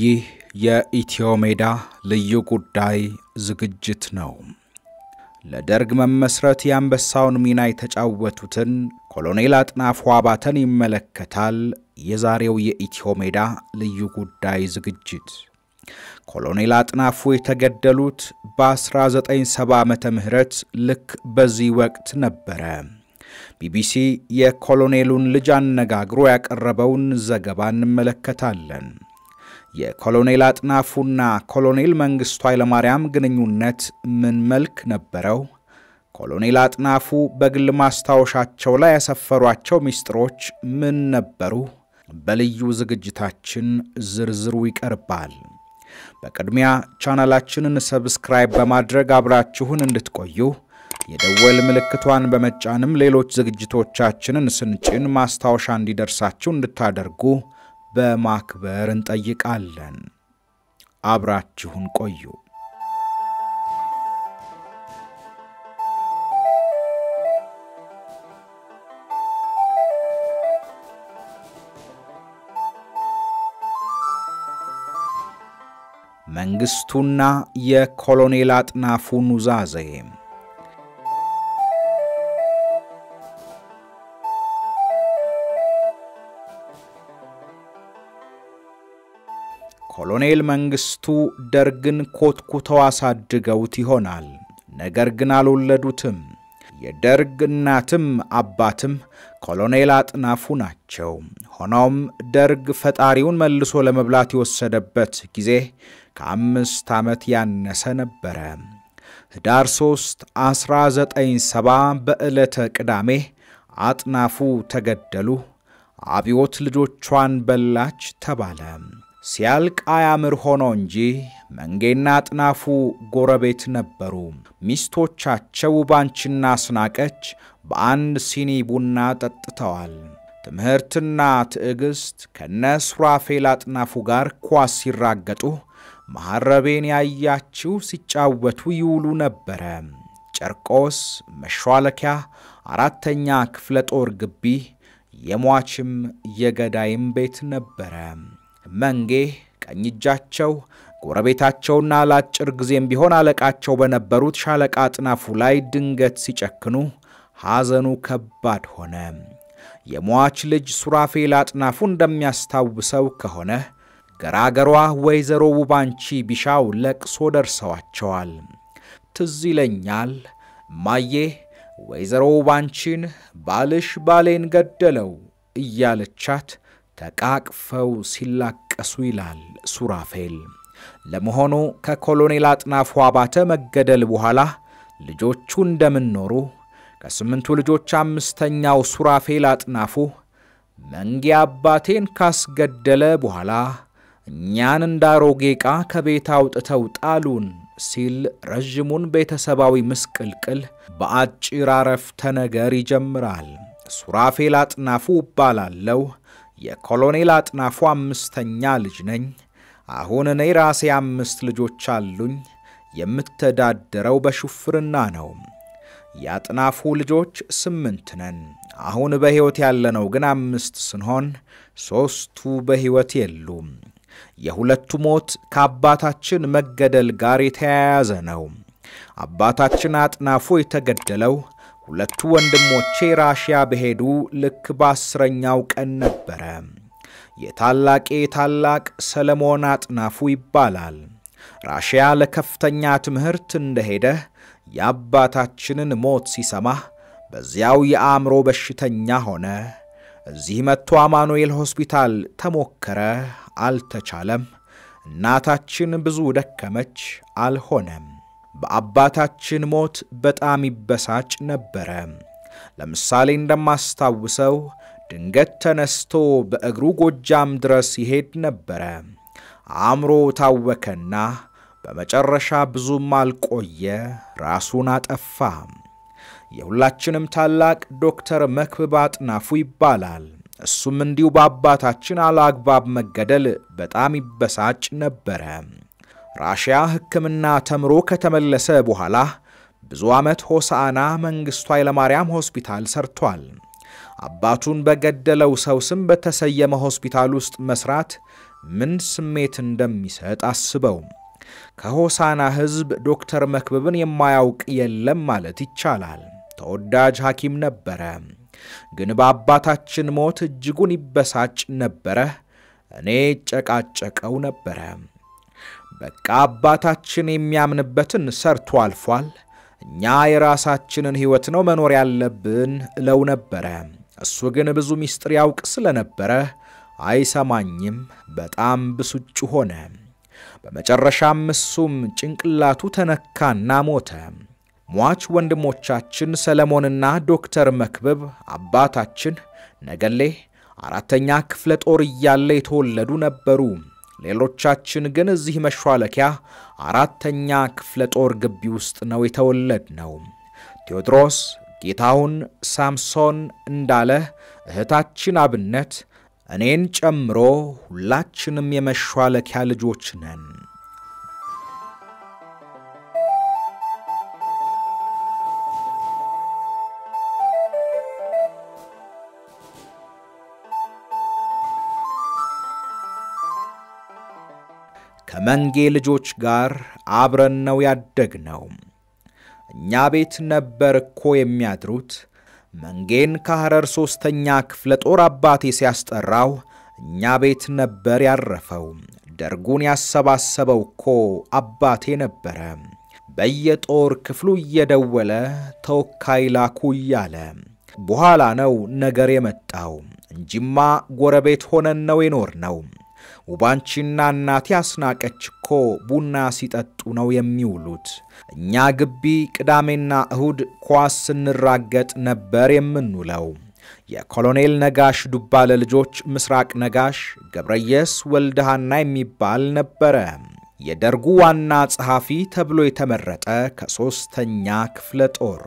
ይህ የኢትዮ ሜዳ ልዩ ጉዳይ ዝግጅት ነው። ለደርግ መመስረት ያንበሳውን ሚና የተጫወቱትን ኮሎኔል አጥናፉ አባተን ይመለከታል የዛሬው የኢትዮ ሜዳ ልዩ ጉዳይ ዝግጅት። ኮሎኔል አጥናፉ የተገደሉት በ1970 ዓመተ ምህረት ልክ በዚህ ወቅት ነበረ። ቢቢሲ የኮሎኔሉን ልጅ አነጋግሮ ያቀረበውን ዘገባ እንመለከታለን። የኮሎኔል አጥናፉና ኮሎኔል መንግስቱ ኃይለማርያም ግንኙነት ምን መልክ ነበረው? ኮሎኔል አጥናፉ በግል ማስታወሻቸው ላይ ያሰፈሯቸው ሚስጥሮች ምን ነበሩ? በልዩ ዝግጅታችን ዝርዝሩ ይቀርባል። በቅድሚያ ቻናላችንን ሰብስክራይብ በማድረግ አብራችሁን እንድትቆዩ የደወል ምልክቷን በመጫንም ሌሎች ዝግጅቶቻችንን ስንጭን ማስታወሻ እንዲደርሳችሁ እንድታደርጉ በማክበር እንጠይቃለን። አብራችሁን ቆዩ። መንግስቱና የኮሎኔል አጥናፉ ኑዛዜ ኮሎኔል መንግስቱ ደርግን ኮትኩተው አሳድገውት ይሆናል ነገር ግን አልወለዱትም። የደርግ እናትም አባትም ኮሎኔል አጥናፉ ናቸው። ሆኖም ደርግ ፈጣሪውን መልሶ ለመብላት ይወሰደበት ጊዜ ከ5 ዓመት ያነሰ ነበር። ህዳር 3 1970 በዕለተ ቅዳሜ አጥናፉ ተገደሉ። አብዮት ልጆቿን በላች ተባለ። ሲያልቅ አያምር ሆኖ እንጂ መንጌና አጥናፉ ጎረቤት ነበሩ። ሚስቶቻቸው ባንቺና አስናቀች በአንድ ሲኒ ቡና ጠጥተዋል። ትምህርትና ትዕግስት ከነሱራፌል አጥናፉ ጋር ኳስ ሲራገጡ ማሐረቤን ያያችሁ ሲጫወቱ ይውሉ ነበር። ጨርቆስ መሻለኪያ 4ኛ ክፍለ ጦር ግቢ የሟችም የገዳይም ቤት ነበር። መንጌ ቀኝጃቸው ጎረቤታቸውና ላጭር ጊዜም ቢሆን አለቃቸው በነበሩት ሻለቃ አጥናፉ ላይ ድንገት ሲጨክኑ ሐዘኑ ከባድ ሆነ። የሟች ልጅ ሱራፌል አጥናፉ እንደሚያስታውሰው ከሆነ ገራገሯ ወይዘሮ ውባንቺ ቢሻው ለቅሶ ደርሰዋቸዋል። ትዝ ይለኛል ማዬ ወይዘሮ ውባንቺን ባልሽ ባሌን ገደለው እያለቻት ተቃቅፈው ሲላቀሱ ይላል ሱራፌል። ለመሆኑ ከኮሎኔል አጥናፉ አባተ መገደል በኋላ ልጆቹ እንደምን ኖሩ? ከ8 ልጆች 5ኛው ሱራፌል አጥናፉ መንጌ አባቴን ካስገደለ በኋላ እኛን እንዳሮጌቃ ከቤት አውጥተው ጣሉን ሲል ረጅሙን ቤተሰባዊ ምስቅልቅል በአጭር አረፍተ ነገር ይጀምራል። ሱራፌል አጥናፉ ባላለው የኮሎኔል አጥናፉ 5ኛ ልጅ ነኝ። አሁን እኔ ራሴ 5 ልጆች አሉኝ። የምተዳደረው በሹፍርና ነው። ያጥናፉ ልጆች 8 ነን። አሁን በህይወት ያለነው ግን 5 ስንሆን 3ቱ በህይወት የሉም። የሁለቱ ሞት ከአባታችን መገደል ጋር የተያያዘ ነው። አባታችን አጥናፉ የተገደለው ሁለቱ ወንድሞቼ ራሺያ በሄዱ ልክ በ10ኛው ቀን ነበር። የታላቄ ታላቅ ሰለሞን አጥናፉ ይባላል። ራሺያ ለከፍተኛ ትምህርት እንደሄደ ያባታችንን ሞት ሲሰማ በዚያው ያአምሮ በሽተኛ ሆነ። እዚህ መጥቶ አማኑኤል ሆስፒታል ተሞከረ አልተቻለም። እናታችን ብዙ ደከመች አልሆነም። በአባታችን ሞት በጣም ይበሳጭ ነበር። ለምሳሌ እንደማስታውሰው ድንገት ተነስቶ በእግሩ ጎጃም ድረስ ይሄድ ነበር። አምሮ ታወከና በመጨረሻ ብዙም አልቆየ ራሱን አጠፋ። የሁላችንም ታላቅ ዶክተር መክብብ አጥናፉ ይባላል። እሱም እንዲሁ በአባታችን አላግባብ መገደል በጣም ይበሳጭ ነበር። ራሺያ ህክምና ተምሮ ከተመለሰ በኋላ ብዙ አመት ሆሳና መንግስቱ ኃይለማርያም ሆስፒታል ሰርቷል። አባቱን በገደለው ሰው ስም በተሰየመ ሆስፒታል ውስጥ መስራት من سميت اندميسات عصبهم كهوسانا حزب دكتور مكببن يماياوق يلم ማለት ይቻላል ተወዳጅ ሐኪም ነበረ ግን በአባታችን ሞት እጅጉን ይበሳጭ ነበረ እኔ ጨቃጨቀው ነበረ በቃ አባታችን የሚያምንበትን ሰርቶ አልፏል እኛ የራሳችንን ህይወት ነው መኖር ያለብን ለው ነበረ እሱ ግን ብዙ ሚስጥር ያውቅ ስለነበረ አይሰማኝም በጣም ብስጭ ሆነ በመጨረሻም እሱም ጭንቅላቱ ተነካና ሞተ ሟች ወንድሞቻችን ሰለሞንና ዶክተር መክበብ አባታችን ነገሌ አራተኛ ክፍለ ጦር ይያለ የተወለዱ ነበሩ ሌሎቻችን ግን እዚህ መሽዋለኪያ አራተኛ ክፍለ ጦር ግቢ ውስጥ ነው የተወለድነው ቴዎድሮስ ጌታሁን ሳምሶን እንዳለ እህታችን አብነት እኔን ጨምሮ ሁላችንም የመሽዋለኪያ ልጆች ነን ከመንጌ ልጆች ጋር አብረን ነው ያደግነው እኛ ቤት ነበር እኮ የሚያድሩት መንጌን ካህረር 3ኛ ክፍለ ጦር አባቴ ሲያስጠራው እኛ ቤት ነበር ያረፈው ደርጉን ያሰባሰበው እኮ አባቴ ነበር በየጦር ክፍሉ እየደወለ ተወካይ ላኩ ያለ በኋላ ነው ነገር የመጣው እንጂማ ጎረቤት ሆነን ነው የኖርነው ወባንቺና እናት ያስናቀችኮ ቡና ሲጠጡ ነው የሚውሉት እኛ ግቢ ቅዳሜና እሁድ ኳስ እንራገጥ ነበር የምንውለው የኮሎኔል ነጋሽ ዱባለ ልጆች ምስራቅ ነጋሽ ገብረየስ ወልደሃና የሚባል ነበር የደርጉ ዋና ጻሐፊ ተብሎ የተመረጠ ከ3ኛ ክፍለ ጦር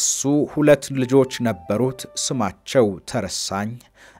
እሱ ሁለት ልጆች ነበሩት ስማቸው ተረሳኝ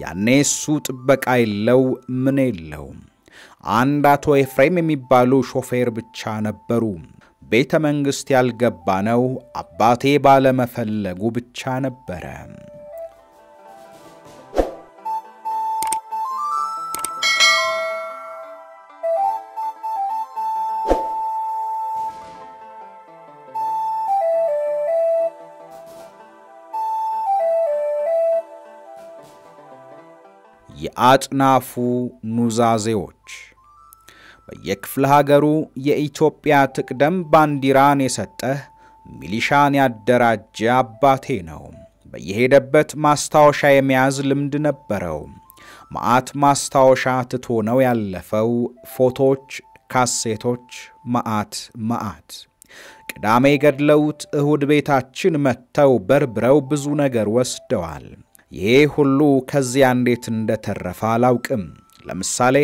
ያኔ እሱ ጥበቃ የለው ምን የለው አንድ አቶ ኤፍሬም የሚባሉ ሾፌር ብቻ ነበሩ ቤተ መንግስት ያልገባ ነው አባቴ ባለ መፈለጉ ብቻ ነበረ የአጥናፉ ኑዛዜዎች በየክፍለ ሀገሩ የኢትዮጵያ ተቀደም ባንዲራን የሰጠ ሚሊሻን ያደራጀ አባቴ ነው በየሄደበት ማስታወሻ የሚያዝ ልምድ ነበረው ማአት ማስታወሻ ትቶ ነው ያለፈው ፎቶዎች ካሴቶች ማአት ቅዳሜ ገድለውት እሁድ ቤታችን መተው በርብረው ብዙ ነገር ወስደዋል ይሄ ሁሉ ከዚያ እንዴት እንደተረፈ አላውቅም ለምሳሌ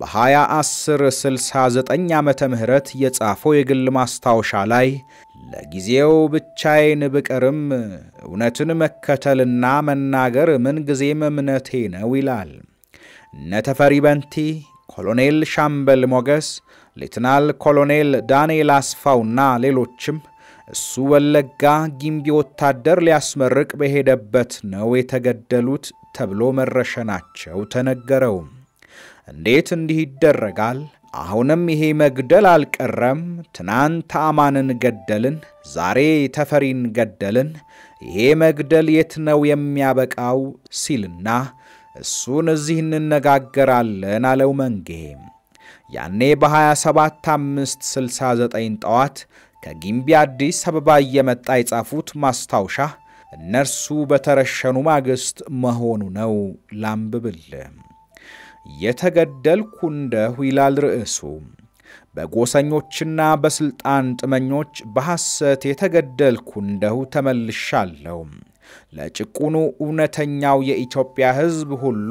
በ2010-69 ዓመተ ምህረት የጻፈው የግል ማስታወሻ ላይ ለጊዜው ብቻዬን በቀርም እውነትን መከተልና መናገር ምን ጊዜም እምነቴ ነው ይላል ነተፈሪ በንቲ ኮሎኔል ሻምበል ሞገስ ሌተናል ኮሎኔል ዳንኤል አስፋውና ሌሎችም እሱ ወለጋ ጊምቢ ወታደር ሊያስመርቅ በሄደበት ነው የተገደሉት ተብሎ መረሸናቸው ተነገረው እንዴት እንዲህ ይደረጋል አሁንም ይሄ መግደል አልቀረም ትናንት አማንን ገደልን ዛሬ ተፈሪን ገደልን ይሄ መግደል የት ነው የሚያበቃው ሲልና እሱን እዚህ እንነጋገራለን አለው መንጌ ያኔ በ27/5/69 ጧት ከጊምቢ አዲስ አበባ የመጣ የጻፉት ማስታወሻ እነርሱ በተረሸኑ ማግስት መሆኑ ነው ላምብብል የተገደልኩ እንደው ይላል ርዕሱ በጎሰኞችና በስልጣን ጥመኞች በሐሰት የተገደልኩ እንደው ተመልሻለሁ ለጭቁኑ እውነተኛው የኢትዮጵያ ህዝብ ሁሉ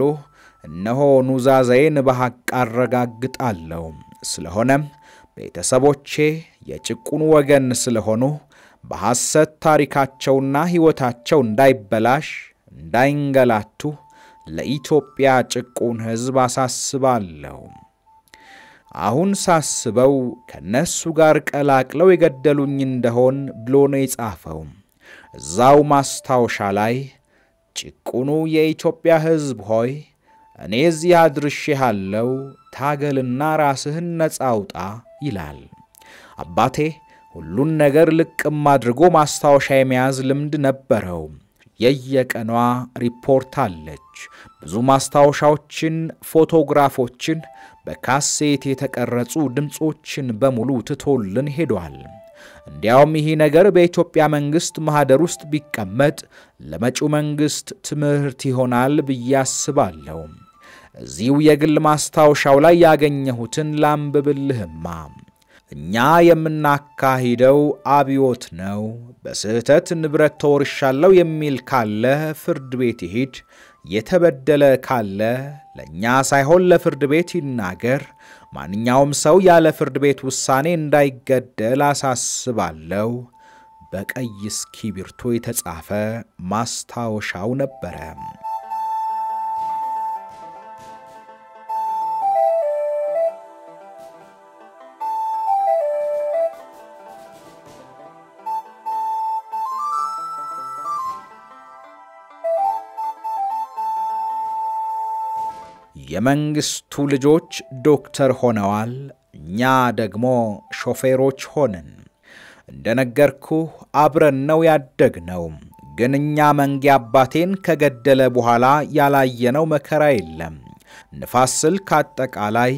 እነሆ ኑዛዜን በሐቅ አረጋግጣለሁ ስለሆነም ቤተሰቦቼ የጭቁኑ ወገን ስለሆኑ በሐሰት ታሪካቸውና ሕይወታቸው እንዳይበላሽ እንዳይንገላቱ ለኢትዮጵያ ጭቁን ሕዝብ አሳስባለሁ አሁን ሳስበው ከነሱ ጋር ቀላቅለው ይገደሉኝ እንደሆን ብሎ ነው የጻፈው ዛው ማስታውሻ ላይ ጭቁኑ የኢትዮጵያ ሕዝብ ሆይ እኔ እዚህ አድርሼሃለሁ ታገልና ራስህን ነጻ አውጣ ይላል አባቴ ሁሉን ነገር ልቅም አድርጎ ማስታውሻ የሚያዝ ልምድ ነበረው የየቀኗ ሪፖርት አለች ብዙ ማስታውሻዎችን ፎቶግራፎችን በካሴት የተቀረጹ ድምጾችን በሙሉ ትቶልን ሄዷል እንዲያውም ይሄ ነገር በኢትዮጵያ መንግስት ማህደር ውስጥ ቢቀመጥ ለመጪው መንግስት ትምህርት ይሆናል ብያስባለሁ እዚው የግል ማስታውሻው ላይ ያገኘሁትን ላምብብልህማ እኛ የምናካሂደው አብዮት ነው በስህተት ንብረት ተወርሻለው የሚል ካለ ፍርድ ቤት ይሂድ የተበደለ ካለ ለኛ ሳይሆን ለፍርድ ቤት ይናገር ማንኛውም ሰው ያለ ፍርድ ቤት ውሳኔ እንዳይገደል አሳስባለሁ በቀይ እስክሪብቶ የተጻፈ ማስታወሻው ነበረ የመንግስቱ ልጆች ዶክተር ሆነዋል እኛ ደግሞ ሾፌሮች ሆነን እንደነገርኩ አብረን ነው ያደግነው ግን እኛ መንጌ አባቴን ከገደለ በኋላ ያላየነው መከራ የለም ንፋስ ስልክ አጠቃላይ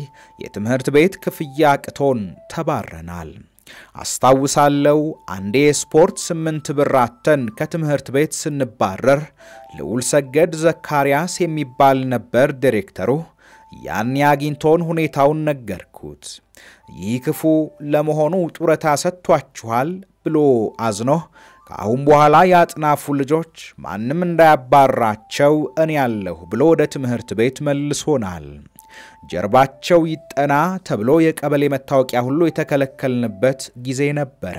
የትምህርት ቤት ክፍያ አቅቶን ተባረናል አስተውሳለው አንዴ ስፖርት 8 ብር አተን ከትምህርት ቤት ስንባረር ለውል ሰገድ ዘካሪያስ የሚባል ነበር ዳይሬክተሩ ያን ያግንቶን ሁኔታውን ነገርኩት ይክፉ ለመሆኑ ጡረታ ሰጥቷችኋል ብሎ አዝኖ ካሁን በኋላ ያጥናፉ ልጆች ማንም እንዳያባራቸው እኔ ያለሁ ብሎ ወደ ትምህርት ቤት መልሶናል ጀርባቸው ይጠና ተብሎ የቀበሌ መታወቂያ ሁሉ የተከለከልንበት ጊዜ ነበር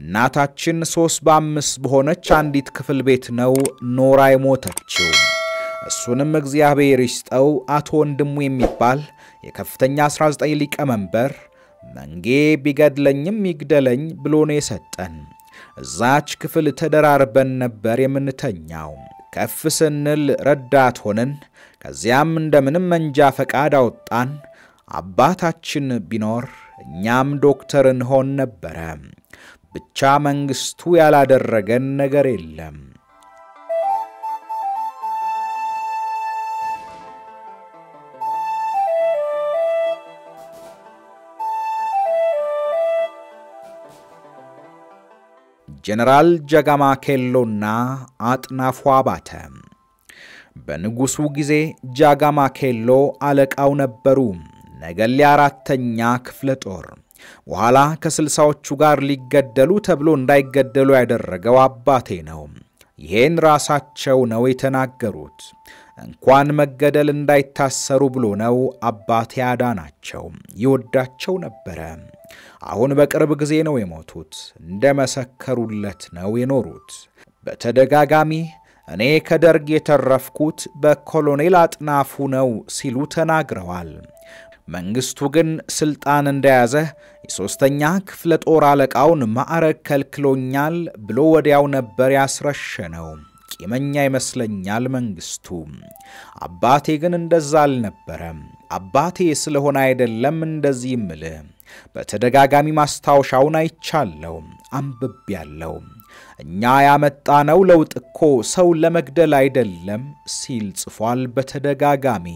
እናታችን 3/5 በሆነች አንዲት ክፍል ቤት ነው ኖራይ ሞተችው እሱንም እግዚአብሔር ይስጠው አቶ ወንድሙ የሚባል የከፍተኛ 19 ሊቀ መንበር መንጌ ቢገድለኝም ይግደለኝ ብሎ ነው የሰጠን እዛች ክፍል ተደራርበን ነበር የምንተኛው ከፍ ስንል ረዳት ሆነን ከዚያም እንደምንም መንጃ ፈቃድ አውጣን አባታችን ቢኖር እኛም ዶክተርን ሆን ነበር ብቻ መንግስቱ ያላደረገን ነገር የለም ጀነራል ጀጋማ ኬሎና አጥናፉ አባተ በንጉሱ ጊዜ ጀጋማ ኬሎ አለቃው ነበሩ ነገሌ 4ኛ ክፍለ ጦር በኋላ ከ60ዎቹ ጋር ሊገደሉ ተብሎ እንዳይገደሉ ያደረገው አባቴ ነው ይሄን ራሳቸው ነው የተናገሩት እንኳን መገደል እንዳይታሰሩ ብሎ ነው አባቴ አዳናቸው ይወዳቸው ነበር አሁን በቅርብ ጊዜ ነው የሞቱት እንደመሰከሩለት ነው የኖሩት በተደጋጋሚ እኔ ከደርግ የተረፍኩት በኮሎኔል አጥናፉ ነው ሲሉ ተናግረዋል መንግስቱ ግን ስልጣን እንደያዘ የ3ኛ ክፍለ ጦር አለቃውን ማዕረግ ከልክሎኛል ብሎ ወዲያው ነበር ያስረሸነው የመኛ ይመስለኛል መንግስቱ አባቴ ግን እንደዛ አልነበረም አባቴ ስለሆነ አይደለም እንደዚህ ምለ በተደጋጋሚ ማስታውሻውን አይቻለው አንብብ ያለው እኛ ያመጣነው ለውጥ እኮ ሰው ለመግደል አይደለም ሲል ጽፏል በተደጋጋሚ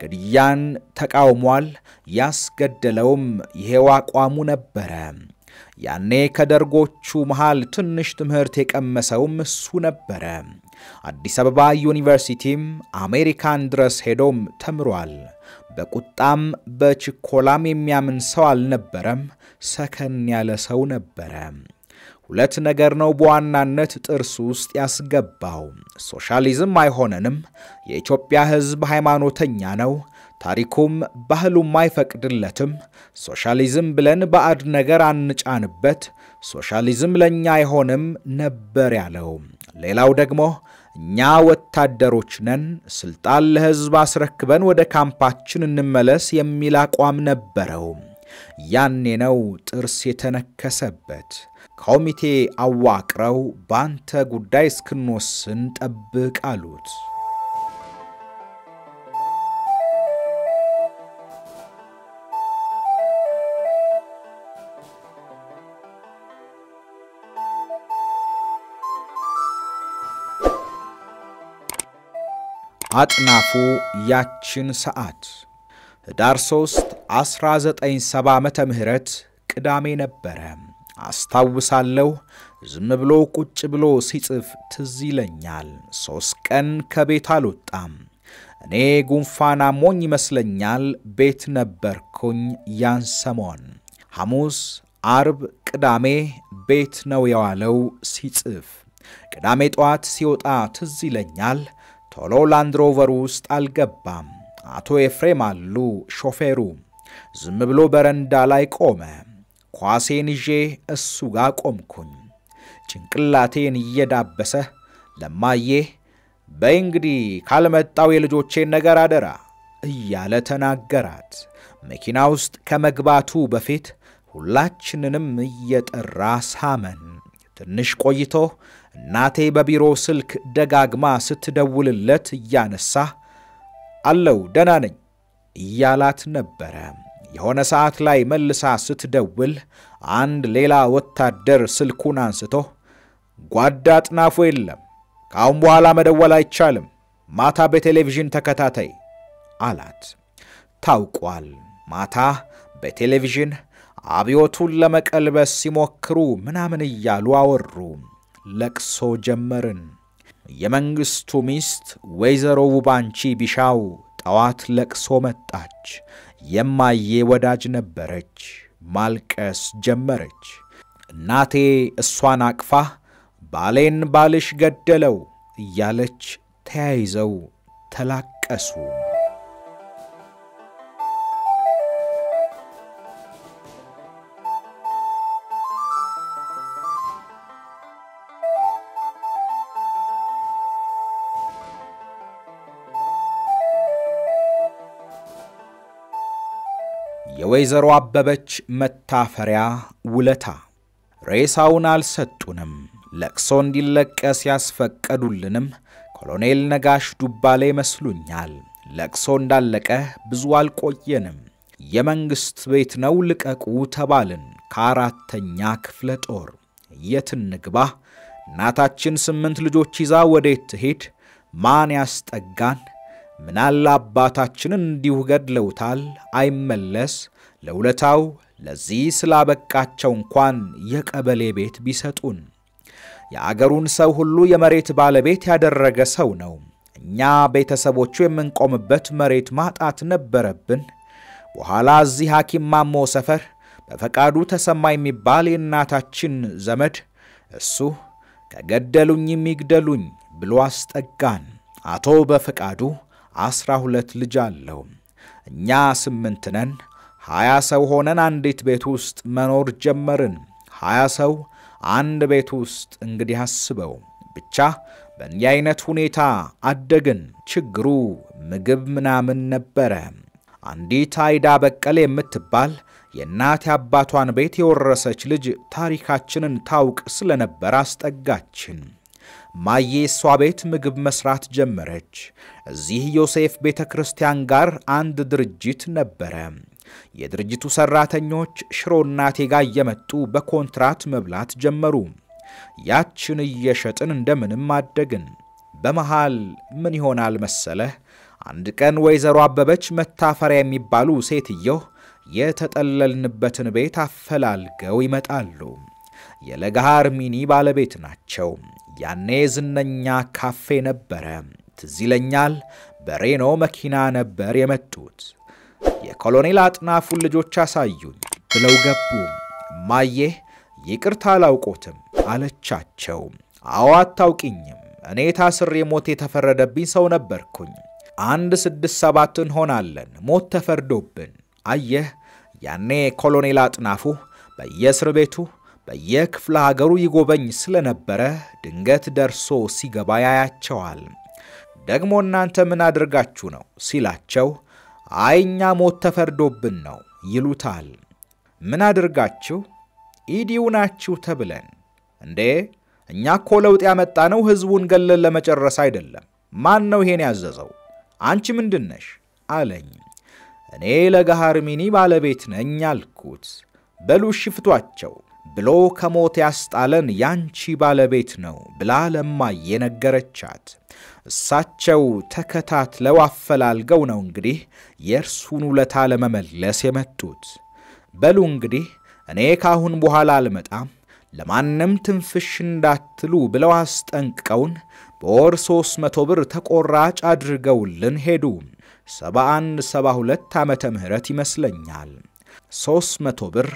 ግድያን ተቃውሟል ያስገደለውም ይሄው አቋሙ ነበረ ያኔ ከደርጎቹ መሃል ትንሽ ትምህርት የቀመሰው እሱ ነበር አዲስ አበባ ዩኒቨርሲቲም አሜሪካን ድረስ ሄዶም ተምሯል በቁጣም በችኮላም የሚያምን ሰው አልነበረም ሰከን ያለ ሰው ነበር ሁለት ነገር ነው በዋናነት ጥርስ ውስጥ ያስገባው ሶሻሊዝም አይሆነንም የኢትዮጵያ ህዝብ ሃይማኖተኛ ነው ታሪኩም ባህሉም አይፈቅድለትም ሶሻሊዝም ብለን ባዕድ ነገር አንጫንበት ሶሻሊዝም ለኛ አይሆንም ነበር ያለው ሌላው ደግሞ እኛ ወታደሮች ነን ስልጣን ለህዝብ አስረክበን ወደ ካምፓችን እንመለስ የሚል አቋም ነበረው ያኔ ነው ጥርስ የተነከሰበት ኮሚቴ አዋቅረው ባንተ ጉዳይ እስክንወስን ጠብቅ አሉት አጥናፉ ያችን ሰዓት ዳር 3 1970 ዓመተ ምህረት ቅዳሜ ነበረ አስተዋውሳለሁ ዝም ብሎ ቁጭ ብሎ ሲጽፍ ትዝ ይለኛል 3 ቀን ከቤት አልወጣም እኔ ጉንፋን አሞኝ ይመስለኛል ቤት ነበርኩኝ ያን ሰሞን ሐሙስ አርብ ቅዳሜ ቤት ነው ያለው ሲጽፍ ቅዳሜ ጧት ሲወጣ ትዝ ይለኛል ቶሎ ላንድ ሮቨር ውስጥ አልገባም አቶ ኤፍሬም አሉ ሾፌሩ ዝም ብሎ በረንዳ ላይ ቆመ ኳሴን ይዤ እሱ ጋር ቆምኩኝ ጭንቅላቴን እየዳበሰ ለማዬ በእንግዲህ ካልመጣው የልጆቼን ነገር አደራ እያለ ተናገራት መኪና ውስጥ ከመግባቱ በፊት ሁላችንንም እየጠራ ሳመን ትንሽ ቆይቶ እናቴ በቢሮ ስልክ ደጋግማ ስትደውልለት ያነሳ አለው ደና ነኝ ያላት ነበረ የሆነ ሰዓት ላይ መልሳ ስትደውል አንድ ሌላ ወታደር ስልኩን አንስቶ ጓዳ አጥናፉ የለም ካሁን በኋላ መደወል አይቻልም ማታ በቴሌቪዥን ተከታታይ አላት ታውቋል ማታ በቴሌቪዥን አብዮቱን ለመቀልበስ ሲሞክሩ ምናምን ይያሉ አወሩ ለቅሶ ጀመረን የመንግስቱ ሚስት ወይዘሮ ውባንቺ ቢሻው ጣዋት ለቅሶ መጣች የማዬ ወዳጅ ነበረች ማልቀስ ጀመረች እናቴ እሷን አቅፋ ባሌን ባልሽ ገደለው ያለች ተያይዘው ተላቀሱ የወይዘሮ አበበች መታፈሪያ ውለታ ሬሳውን አልሰጡንም ለቅሶ እንዲለቀስ ያስፈቀዱልንም ኮሎኔል ነጋሽ ዱባሌ መስሉኛል ለቅሶ እንዳለቀ ብዙ አልቆየንም የመንግስት ቤት ነው ልቀቁ ተባልን ከአራተኛ ክፍለ ጦር የትንግባ እናታችን 8 ልጆች ይዛ ወዴት ሄድ ማን ያስጠጋን ምናል አባታችንን እንዲሁ ገድለውታል አይመለስ ለውለታው ለዚህ ስላበቃቸው እንኳን የቀበሌ ቤት ቢሰጡን ያገሩን ሰው ሁሉ የመሬት ባለቤት ያደረገ ሰው ነው እኛ ቤተሰቦቹ የምንቆምበት መሬት ማጣት ነበረብን በኋላ እዚህ ሐኪም ማሞ ሰፈር በፈቃዱ ተሰማይ የሚባል እናታችን ዘመድ እሱ ከገደሉኝ የሚገደሉኝ ብሎ አስጠጋን አቶ በፈቃዱ 12 ልጅ አለው እኛ 8 ነን 20 ሰው ሆነን አንዲት ቤት ውስጥ መኖር ጀመርን 20 ሰው አንድ ቤት ውስጥ እንግዲህ አስበው ብቻ በእኛ አይነት ሁኔታ አደግን ችግሩ ምግብ ምናምን ነበረ አንዲት አይዳ በቀለ የምትባል የናት አባቷን ቤት የወረሰች ልጅ ታሪካችንን ታውቅ ስለነበር አስጠጋችን ማዬ ሷ ቤት ምግብ መስራት ጀመረች እዚህ ዮሴፍ ቤተክርስቲያን ጋር አንድ ድርጅት ነበረ የድርጅቱ ሰራተኞች ሽሮና ቴጋ እየመጡ በኮንትራት መብላት ጀመሩ ያችን እየሸጥን እንደምንም አደግን በመሃል ምን ይሆናል መሰለ አንድ ቀን ወይዘሮ አበበች መታፈሪያ የሚባሉ ሴትዮ የተጠለልንበትን ቤት አፈላልገው ይመጣሉ የለጋሃር ሚኒ ባለቤት ናቸው ያኔ ዝነኛ ካፌ ነበረ ትዝለኛል በሬኖ መኪና ነበር የመጡት የኮሎኔል አጥናፉ ልጆች አሳዩኝ ብለው ገቡ ማዬ ይቅርታ አላውቆትም አለቻቸው። አዎ አታውቂኝም እኔ ታስሬ ሞት የተፈረደብኝ ሰው ነበርኩኝ። 167 እንሆናለን ሞት ተፈርዶብን። አየህ ያኔ ኮሎኔል አጥናፉ በየእስር ቤቱ በየክፍለ ሀገሩ ይጎበኝ ስለነበረ ድንገት ደርሶ ሲገባ ያያቸዋል። ደግሞ እናንተ ምን አድርጋችሁ ነው ሲላቸው አይኛ ሞት ተፈርዶብን ነው ይሉታል። ምን አድርጋችሁ ኢዲውናችሁ ተብለን እንዴ እኛ ኮ ለውጥ ያመጣ ነው ህዝቡን ገለል ለመጨረስ አይደለም ማን ነው ይሄን ያዘዘው አንቺ ምንድነሽ አለኝ። እኔ ለጋሃር ሚኒ ባለቤት ነኝ አልኩት። በሉሽ ፍቷቸው ብሎ ከሞት ያስጣለን ያንቺ ባለቤት ነው ብላ ለማየ ነገረቻት። እሳቸው ተከታትለው አፈላልገው ነው እንግዲህ የርሱን ውለታ ለመመለስ የመጡት። በሉ እንግዲህ እኔ ካሁን በኋላ አልመጣም ለማንም ትንፍሽ እንዳትሉ ብለው አስጠንቀውን በወር 300 ብር ተቆራጭ አድርገውልን ሄዱ። 71 72 ዓመተ ምህረት ይመስለኛል። 300 ብር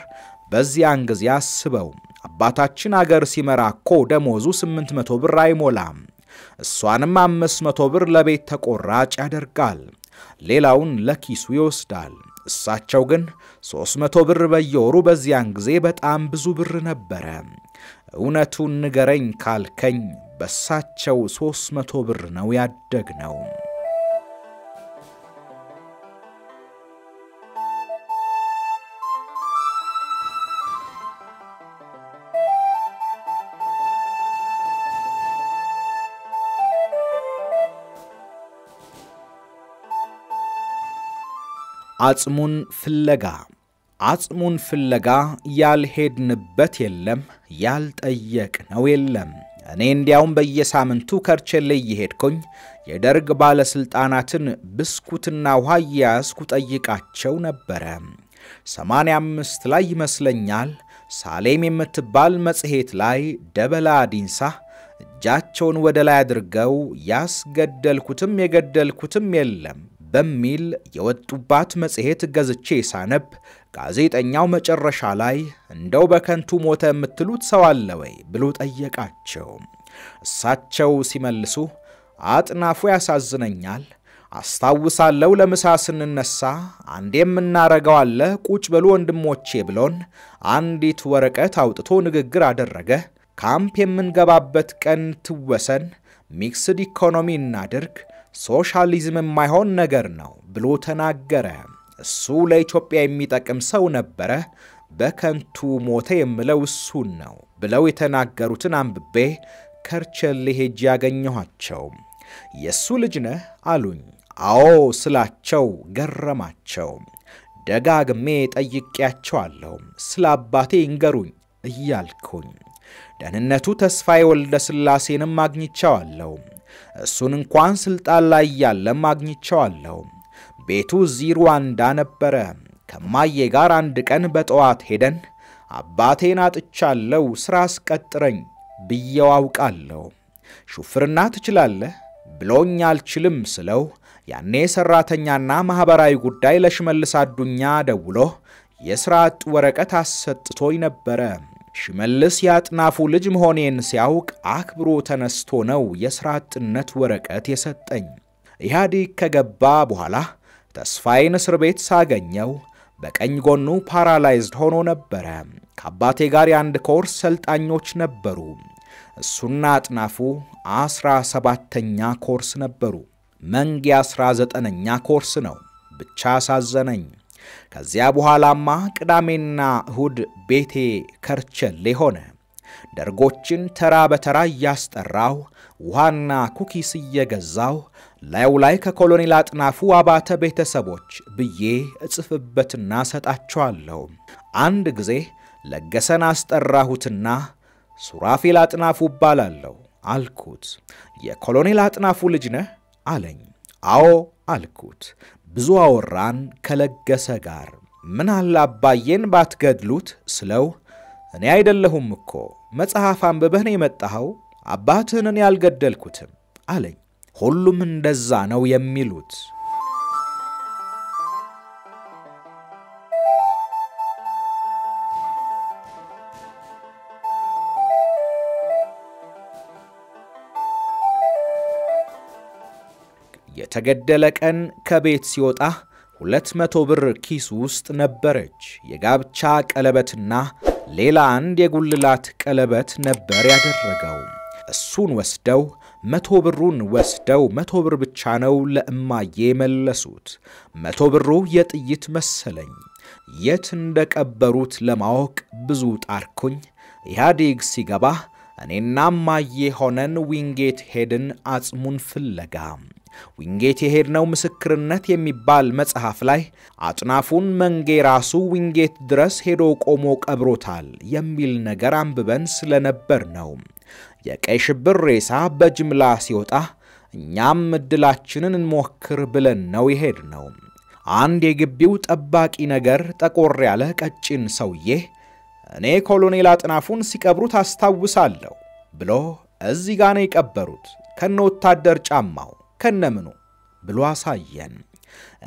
በዚያን ጊዜ አስበው አባታችን አገር ሲመራኮ ደሞዙ 800 ብር አይሞላም። እሷንም 500 ብር ለቤት ተቆራጭ ያደርጋል ሌላውን ለኪሱ ይወስዳል። እሳቸው ግን 300 ብር በየወሩ በዚያን ጊዜ በጣም ብዙ ብር ነበረ። እውነቱን ንገረኝ ካልከኝ በሳቸው 300 ብር ነው ያደግነው። አጽሙን ፍለጋ ያልሄድንበት የለም ያልጠየቅነው የለም። እኔ እንዲያውም በየሳምንቱ ከርቸሌ ይሄድኩኝ የደርግ ባለስልጣናትን ብስኩትና ውሃ ያስኩ ጠይቃቸው ነበር። 85 ላይ ይመስለኛል ሳሌም የምትባል መጽሔት ላይ ደበላ ዲንሳ እጃቸውን ወደ ላይ አድርገው ያስገደልኩትም የገደልኩትም የለም በሚል የወጡባት መጽሔት ገዝቼ ሳነብ ጋዜጠኛው መጨረሻ ላይ እንደው በከንቱ ሞተ የምትሉት ሰው አለ ወይ ብሎ ጠየቃቸው። እሳቸው ሲመልሱ አጥናፉ ያሳዝነኛል አስታውሳለሁ ለምሳ ስንነሳ አንዴም እናረጋው አለ ቁጭ ብሎ ወንድሞቼ ብሎን አንዲት ወረቀት አውጥቶ ንግግር አደረገ። ካምፕ የምንገባበት ቀን ትወሰን ሚክስድ ኢኮኖሚ እናድርግ ሶሻሊዝም የማይሆን ነገር ነው ብሎ ተናገረ። እሱ ለኢትዮጵያ የሚጠቅም ሰው ነበረ በከንቱ ሞተ የምለው እሱ ነው ብለው የተናገሩትን አንብቤ ከርቸሌ ሄጄ ያገኘኋቸው። የሱ ልጅ ነህ አሉኝ። አዎ ስላቸው ገረማቸው። ደጋግሜ ጠይቄያቸዋለሁ ስላባቴ ይንገሩኝ እያልኩኝ። ደህንነቱ ተስፋዬ ወልደ ስላሴንም ማግኝቻለሁ እሱን እንኳን ስልጣን ላይ ያለ ማግኝቻለሁ። ቤቱ ሩዋንዳ ነበረ። ከማዬ ጋር አንድ ቀን በጠዋት ሄደን አባቴን አጥቻለሁ ስራ አስቀጥረኝ ብዬው አውቃለሁ። ሹፍርና ትችላለህ ብሎኝ አልችልም ስለው ያኔ ሰራተኛና ማህበራዊ ጉዳይ ለሽመልስ አዱኛ ደውሎ የስራጥ ወረቀት አሰጥቶኝ ነበረ። ሽመልስ ያጥናፉ ልጅ መሆኔን ሲያውቅ አክብሮ ተነስቶ ነው የስራጥነት ወረቀት የሰጠኝ። ይሃዲ ከገባ በኋላ ተስፋዬን እስር ቤት ሳገኘው በቀኝ ጎኑ ፓራላይዝድ ሆኖ ነበር። ከአባቴ ጋር አንድ ኮርስ ሰልጣኞች ነበሩ። እሱና አጥናፉ 17ኛ ኮርስ ነበሩ። መንጊ 19ኛ ኮርስ ነው ብቻ ሳዘነኝ። ከዚያ በኋላማ ቅዳሜና እሁድ ቤቴ ከርቸሌ ሆነ። ደርጎችን ተራ በተራ ያስጠራው ውሃና ኩኪስ እየገዛው ላይው ላይ ከኮሎኔል አጥናፉ አባተ ቤተሰቦች ብዬ እጽፍበትና ሰጣቸዋለሁ። አንድ ጊዜ ለገሰን አስጠራሁትና ሱራፊል አጥናፉ ባላለሁ አልኩት። የኮሎኔል አጥናፉ ልጅ ነህ አለኝ። አዎ አልኩት። ብዙ አወራን ከለገሰ ጋር። ምን አለ አባዬን ባትገድሉት ስለው እኔ አይደለሁም እኮ መጽሐፍ አንብበህ ነው የመጣኸው አባትህን ያልገደልኩትም አለኝ። ሁሉም እንደዛ ነው የሚሉት። የተገደለቀን ቀን ከቤት ሲወጣ 200 ብር ኪስ ውስጥ ነበረች የጋብቻ ቀለበትና ሌላ አንድ የጉልላት ቀለበት ነበር ያደረገው እሱን ወስደው 100 ብሩን ወስደው 100 ብር ብቻ ነው ለእማዬ መለሱት 100 ብሩ የጥይት መሰለኝ የት እንደቀበሩት ለማወቅ ብዙ ጣርኩኝ ኢህአዴግ ሲገባ እኔና ማዬ ሆነን ዊንጌት ሄድን አጽሙን ፍለጋ ዊንጌት የሄድነው ምስክርነት የሚባል መጽሐፍ ላይ አጥናፉን መንጌ ራሱ ዊንጌት ድረስ ሄዶ ቆሞ ቀብሮታል የሚል ነገር አንብበን ስለነበር ነው የቀይ ሽብር ሬሳ በጅምላ ሲወጣ እኛም እድላችንን እንሞክር ብለን ነው የሄድነው አንድ የግቢው ጠባቂ ነገር ጠቆር ያለ ቀጭን ሰውዬ እኔ ኮሎኔል አጥናፉን ሲቀብሩት አስተዋውሳለሁ ብሎ እዚህ ጋር ነው የቀበሩት ከነወታደር ጫማው ከነምኑ ብሎ አሳየን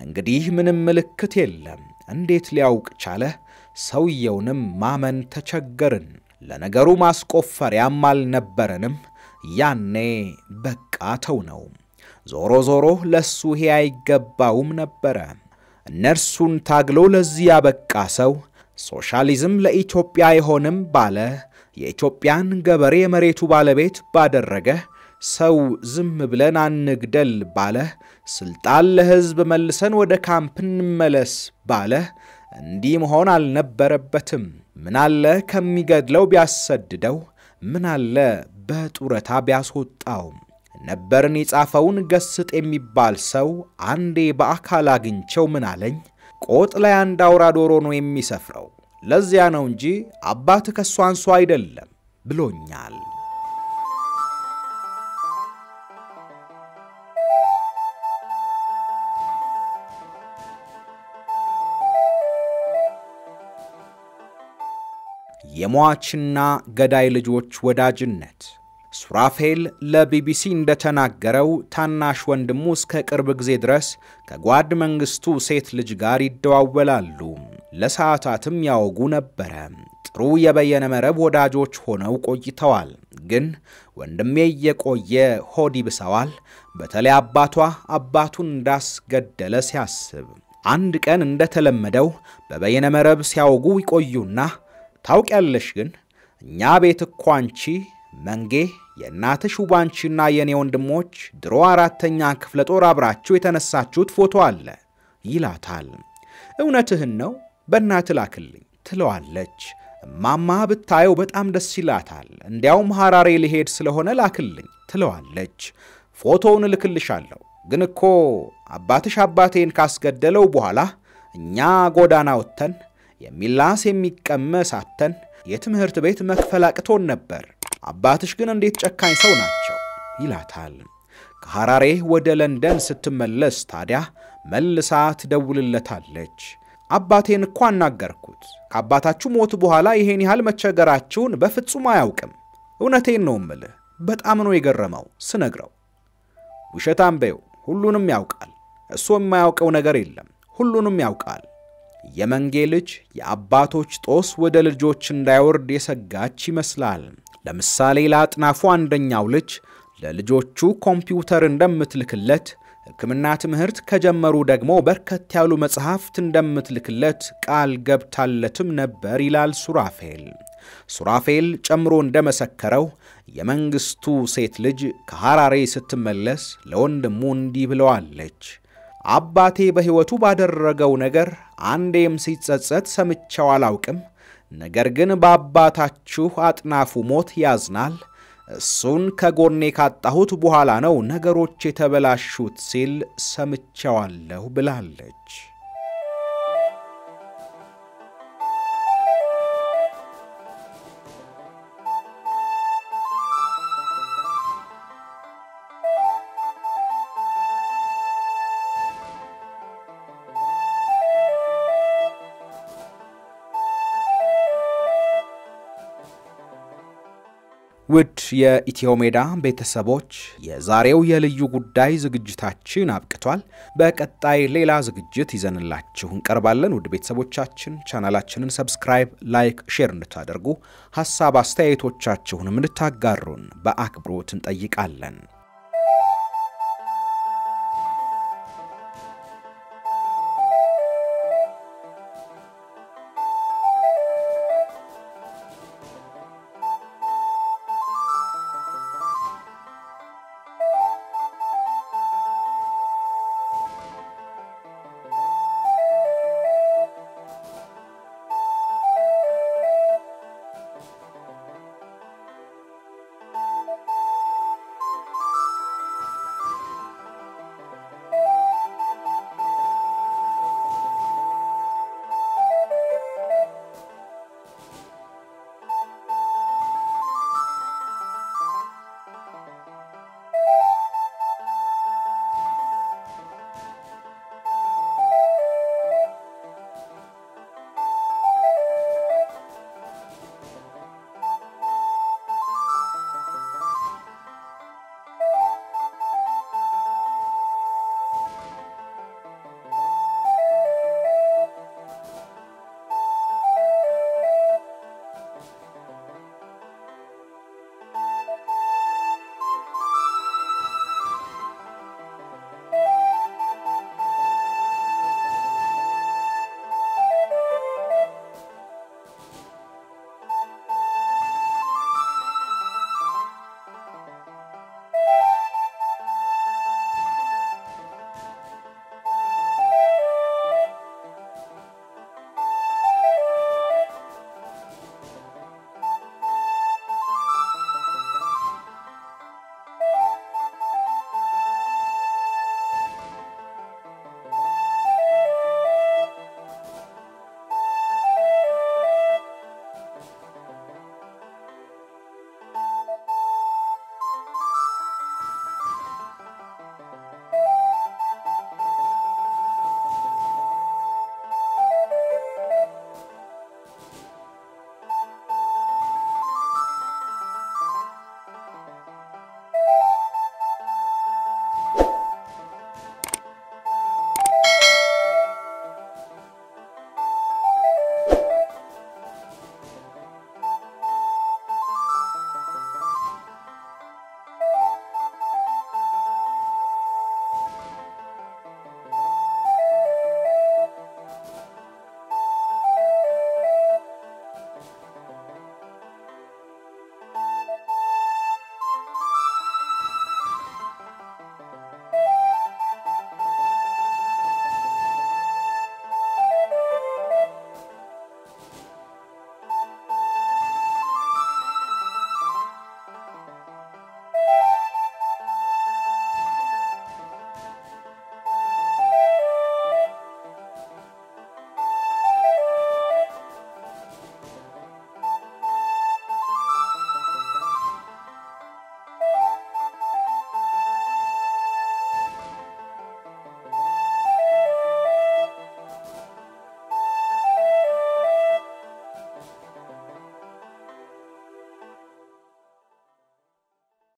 እንግዲህ ምንም ምልክት የለም እንዴት ሊያውቅ ቻለ ሰውየውንም ማመን ተቸገረን ለነገሩ ማስቆፈሪያም አልነበረንም ያኔ በቃ ተው ነው ዞሮ ዞሮ ለሱ ይሄ አይገባውም ነበር እነርሱን ታግሎ ለዚህ ያበቃ ሰው ሶሻሊዝም ለኢትዮጵያ ይሆንም ባለ የኢትዮጵያን ገበሬ መሬቱ ባለቤት ባደረገ ሰው ዝም ብለን አንግደል ባለ ስልጣን ለህዝብ መልሰን ወደ ካምፕን መለስ ባለ እንዲም ሆነ አልነበረበትም ምናለ ከሚገድለው ቢያሰደደው ምናለ በጡረታ ቢያስወጣው ነበርን የጻፈውን ገስጥ የሚባል ሰው አንዴ በአካል አግኝቸው ምናለኝ ቆጥ ላይ አንድ አውራ ዶሮ ነው የሚሰፍረው ለዚያ ነው እንጂ አባት ከሱ አንሱ አይደለም ብሎኛል የሟችና ገዳይ ልጆች ወዳጅነት ሱራፌል ለቢቢሲ እንደተናገረው ታናሽ ወንድሙ እስከ ቅርብ ጊዜ ድረስ ከጓድ መንግስቱ ሴት ልጅ ጋር ይደዋወላሉ ለሰዓታትም ያወጉ ነበር ጥሩ የበየነ መረብ ወዳጆች ሆነው ቆይተዋል ግን ወንድሜ የቆየ ሆዲ ብሰዋል በተለይ አባቱን እንዳስገደለ ሲያስብ አንድ ቀን እንደተለመደው በበየነ መረብ ሲያወጉ ይቆዩና ታውቂያለሽ ግን እኛ ቤት ቋንቺ መንጌ የናተሽ ውባንቺና የኔ ወንድሞች ድሮ አራተኛ ክፍለ ጦር አብራችሁ የተነሳችሁት ፎቶ አለ ይላታል እውነትህን ነው በእናት ላክልኝ ትለዋለች ማማ ብታየው በጣም ደስ ይላታል እንዲያውም ሐራሬ ሊሄድ ስለሆነ ላክልኝ ትለዋለች ፎቶውን ልክልሻለሁ ግን እኮ አባትሽ አባቴን ካስገደለው በኋላ እኛ ጎዳና ወተን የሚላስ የሚቀመስ አተን የትምህርት ቤት መክፈላቅቶን ነበር አባትሽ ግን እንዴት ጨካኝ ሰው ናቸው ይላታል ከሐራሬ ወደ ለንደን ስትመለስ ታዲያ መልሳት ደውልለታለች አባቴን እንኳን አናገርኩት ካባታችሁ ሞት በኋላ ይሄን ያህል መቸገራችሁን በፍጹም አያውቅም እውነቴን ነው እምልህ በጣም ነው የገረመው ስነግረው ውሸታም በዩ ሁሉንም ያውቃል እሱ የማያውቀው ነገር የለም ሁሉንም ያውቃል የመንጌ ልጅ የአባቶች ጦስ ወደ ልጆች እንዳይወርድ የሰጋች ይመስላል ለምሳሌ ላጥናፉ አንደኛው ልጅ ለልጆቹ ኮምፒውተር እንደምትልክለት ህክምና ትምህርት ከጀመሩ ደግሞ በርከት ያሉ መጽሐፍት እንደምትልክለት ቃል ገብታለትም ነበር ይላል ሱራፌል ጨምሮ እንደመሰከረው የመንግስቱ ሴት ልጅ ከሐራሬ ስትመለስ ለወንድሙ እንዲህ ብለዋለች አባቴ በህይወቱ ባደረገው ነገር አንዴም ሲጸጸት ሰምቻው አላውቅም ነገር ግን በአባታችሁ አጥናፉ ሞት ያዝናል እሱን ከጎኔ ካጣሁት በኋላ ነው ነገሮች የተበላሹት ሲል ሰምቻለሁ ብላለች ውድ የኢትዮ ሜዳ ቤተሰቦች የዛሬው የልዩ ጉዳይ ዝግጅታችን አብቅቷል በቀጣይ ሌላ ዝግጅት ይዘንላችሁ እንቀርባለን ውድ ቤተሰቦቻችን ቻናላችንን ሰብስክራይብ ላይክ ሼር እንድታደርጉ ሐሳብ አስተያየቶቻችሁንም እንድታጋሩን በአክብሮት እንጠይቃለን